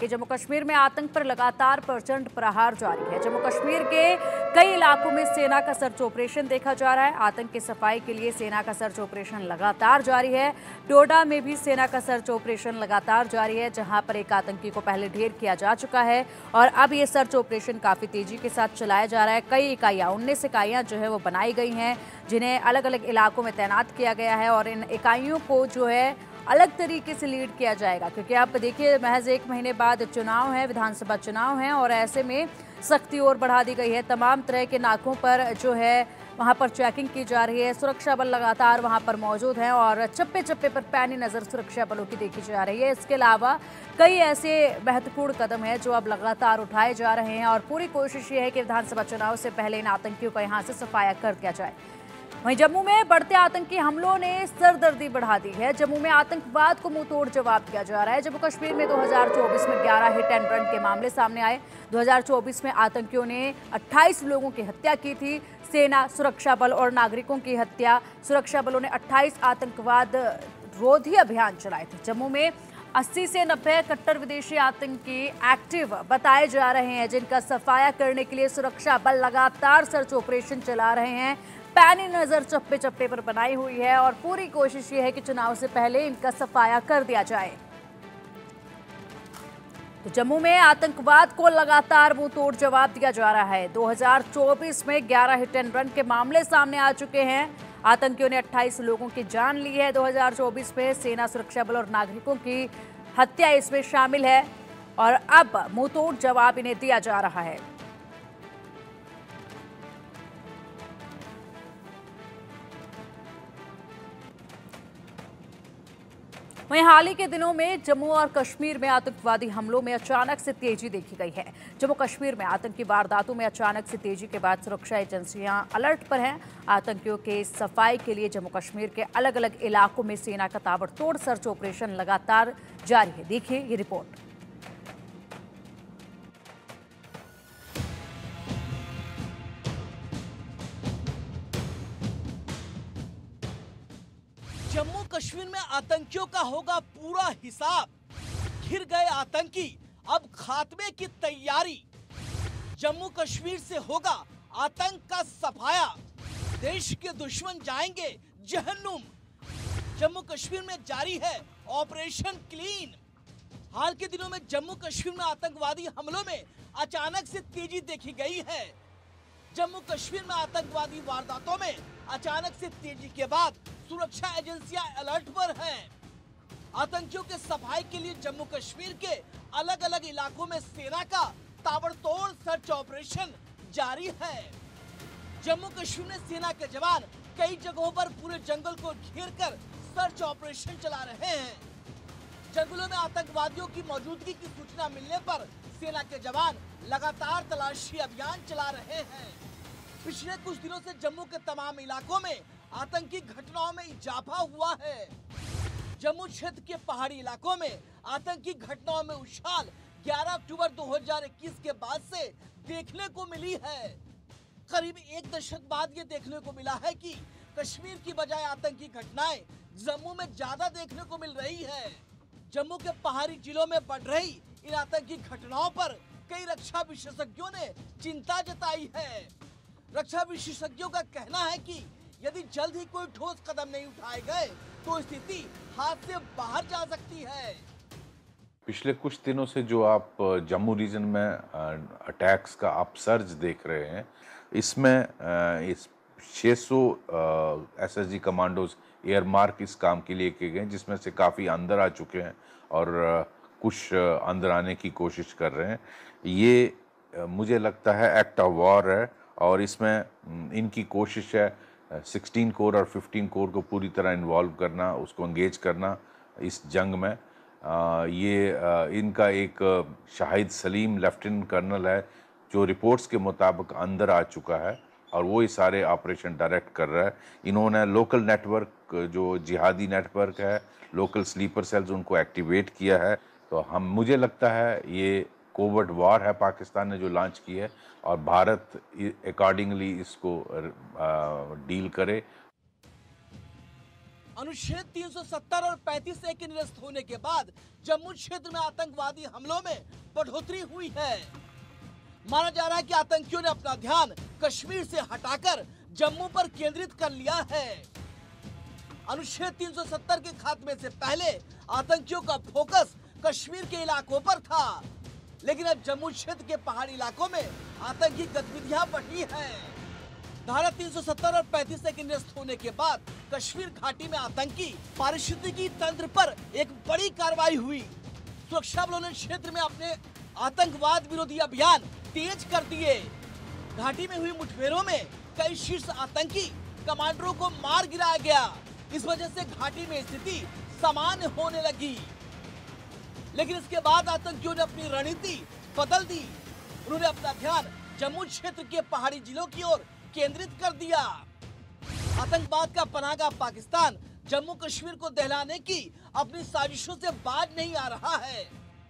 कि जम्मू कश्मीर में आतंक पर लगातार प्रचंड प्रहार जारी है। जम्मू कश्मीर के कई इलाकों में सेना का सर्च ऑपरेशन देखा जा रहा है। आतंक की सफाई के लिए सेना का सर्च ऑपरेशन लगातार जारी है। डोडा में भी सेना का सर्च ऑपरेशन लगातार जारी है, जहां पर एक आतंकी को पहले ढेर किया जा चुका है और अब ये सर्च ऑपरेशन काफ़ी तेजी के साथ चलाया जा रहा है। कई इकाइयाँ 19 इकाइयाँ जो है वो बनाई गई हैं, जिन्हें अलग अलग इलाकों में तैनात किया गया है और इन इकाइयों को जो है अलग तरीके से लीड किया जाएगा, क्योंकि आप देखिए महज एक महीने बाद चुनाव है, विधानसभा चुनाव है और ऐसे में सख्ती और बढ़ा दी गई है। तमाम तरह के नाकों पर जो है वहां पर चेकिंग की जा रही है। सुरक्षा बल लगातार वहां पर मौजूद हैं और चप्पे चप्पे पर पैनी नज़र सुरक्षा बलों की देखी जा रही है। इसके अलावा कई ऐसे महत्वपूर्ण कदम हैं जो अब लगातार उठाए जा रहे हैं और पूरी कोशिश ये है कि विधानसभा चुनाव से पहले इन आतंकियों का यहाँ से सफाया कर दिया जाए। वहीं जम्मू में बढ़ते आतंकी हमलों ने सरदर्दी बढ़ा दी है। जम्मू में आतंकवाद को मुंहतोड़ जवाब दिया जा रहा है। जम्मू कश्मीर में 2024 में 11 हिट एंड रन के मामले सामने आए। 2024 में आतंकियों ने 28 लोगों की हत्या की थी। सेना, सुरक्षा बल और नागरिकों की हत्या। सुरक्षा बलों ने 28 आतंकवाद रोधी अभियान चलाए थे। जम्मू में 80 से 90 कट्टर विदेशी आतंकी एक्टिव बताए जा रहे हैं, जिनका सफाया करने के लिए सुरक्षा बल लगातार सर्च ऑपरेशन चला रहे हैं। पैनी नज़र चप्पे चप्पे पर बनाई हुई है और पूरी कोशिश ये है कि चुनाव से पहले इनका सफाया कर दिया जाए। तो जम्मू में आतंकवाद को लगातार मुंहतोड़ जवाब दिया जा रहा है। 2024 में 11 हिट एंड रन के मामले सामने आ चुके हैं। आतंकियों ने 28 लोगों की जान ली है। 2024 में सेना, सुरक्षा बल और नागरिकों की हत्या इसमें शामिल है और अब मुंहतोड़ जवाब इन्हें दिया जा रहा है। वहीं हाल ही के दिनों में जम्मू और कश्मीर में आतंकवादी हमलों में अचानक से तेजी देखी गई है। जम्मू कश्मीर में आतंकी वारदातों में अचानक से तेजी के बाद सुरक्षा एजेंसियां अलर्ट पर हैं। आतंकियों के सफाई के लिए जम्मू कश्मीर के अलग अलग इलाकों में सेना का ताबड़तोड़ सर्च ऑपरेशन लगातार जारी है। देखिए ये रिपोर्ट। जम्मू कश्मीर में आतंकियों का होगा पूरा हिसाब। घिर गए आतंकी, अब खात्मे की तैयारी। जम्मू कश्मीर से होगा आतंक का सफाया। देश के दुश्मन जाएंगे जहन्नुम। जम्मू कश्मीर में जारी है ऑपरेशन क्लीन। हाल के दिनों में जम्मू कश्मीर में आतंकवादी हमलों में अचानक से तेजी देखी गई है। जम्मू कश्मीर में आतंकवादी वारदातों में अचानक से तेजी के बाद सुरक्षा एजेंसियां अलर्ट पर हैं। आतंकियों के सफाई के लिए जम्मू कश्मीर के अलग अलग इलाकों में सेना का ताबड़तोड़ सर्च ऑपरेशन जारी है। जम्मू कश्मीर में सेना के जवान कई जगहों पर पूरे जंगल को घेरकर सर्च ऑपरेशन चला रहे हैं। जंगलों में आतंकवादियों की मौजूदगी की सूचना मिलने पर सेना के जवान लगातार तलाशी अभियान चला रहे हैं। पिछले कुछ दिनों से जम्मू के तमाम इलाकों में आतंकी घटनाओं में इजाफा हुआ है। जम्मू क्षेत्र के पहाड़ी इलाकों में आतंकी घटनाओं में उछाल 11 अक्टूबर 2021 के बाद से देखने को मिली है। करीब एक दशक बाद ये देखने को मिला है कि कश्मीर की बजाय आतंकी घटनाएं जम्मू में ज्यादा देखने को मिल रही है। जम्मू के पहाड़ी जिलों में बढ़ रही इन आतंकी घटनाओं पर कई रक्षा विशेषज्ञों ने चिंता जताई है। रक्षा विशेषज्ञों का कहना है कि यदि जल्द ही कोई ठोस कदम नहीं उठाए गए तो स्थिति हाथ से बाहर जा सकती है। पिछले कुछ दिनों से जो आप जम्मू रीजन में अटैक्स का अपसर्ज देख रहे हैं, इसमें 600 एसएसजी कमांडोज एयर मार्क इस काम के लिए किए गए, जिसमें से काफ़ी अंदर आ चुके हैं और कुछ अंदर आने की कोशिश कर रहे हैं। ये मुझे लगता है एक्ट ऑफ वॉर है और इसमें इनकी कोशिश है 16 कोर और 15 कोर को पूरी तरह इन्वॉल्व करना, उसको एंगेज करना इस जंग में। इनका एक शाहिद सलीम लेफ्टिनेंट कर्नल है जो रिपोर्ट्स के मुताबिक अंदर आ चुका है और वो ये सारे ऑपरेशन डायरेक्ट कर रहा है। इन्होंने लोकल नेटवर्क, जो जिहादी नेटवर्क है, लोकल स्लीपर सेल्स, उनको एक्टिवेट किया है। तो हम मुझे लगता है ये कोवर्ट वॉर है, पाकिस्तान ने जो लॉन्च की है और भारत अकॉर्डिंगली इसको डील करे। अनुच्छेद 370 और 35 ए के निरस्त होने के बाद जम्मू क्षेत्र में आतंकवादी हमलों में बढ़ोतरी हुई है। माना जा रहा है कि आतंकियों ने अपना ध्यान कश्मीर से हटाकर जम्मू पर केंद्रित कर लिया है। अनुच्छेद 370 के खात्मे से पहले आतंकियों का फोकस कश्मीर के इलाकों पर था, लेकिन अब जम्मू क्षेत्र के पहाड़ी इलाकों में आतंकी गतिविधियां बढ़ी है। धारा 370 और 35 के निरस्त होने के बाद कश्मीर घाटी में आतंकी पारिस्थितिकी तंत्र पर एक बड़ी कार्रवाई हुई। सुरक्षा बलों ने क्षेत्र में अपने आतंकवाद विरोधी अभियान तेज कर दिए। घाटी में हुई मुठभेड़ों में कई शीर्ष आतंकी कमांडरों को मार गिराया गया। इस वजह से घाटी में स्थिति सामान्य होने लगी, लेकिन इसके बाद आतंकियों ने अपनी रणनीति बदल दी। उन्होंने अपना ध्यान जम्मू क्षेत्र के पहाड़ी जिलों की ओर केंद्रित कर दिया। आतंकवाद का पनाहगाह पाकिस्तान जम्मू कश्मीर को दहलाने की अपनी साजिशों से बाज नहीं आ रहा है।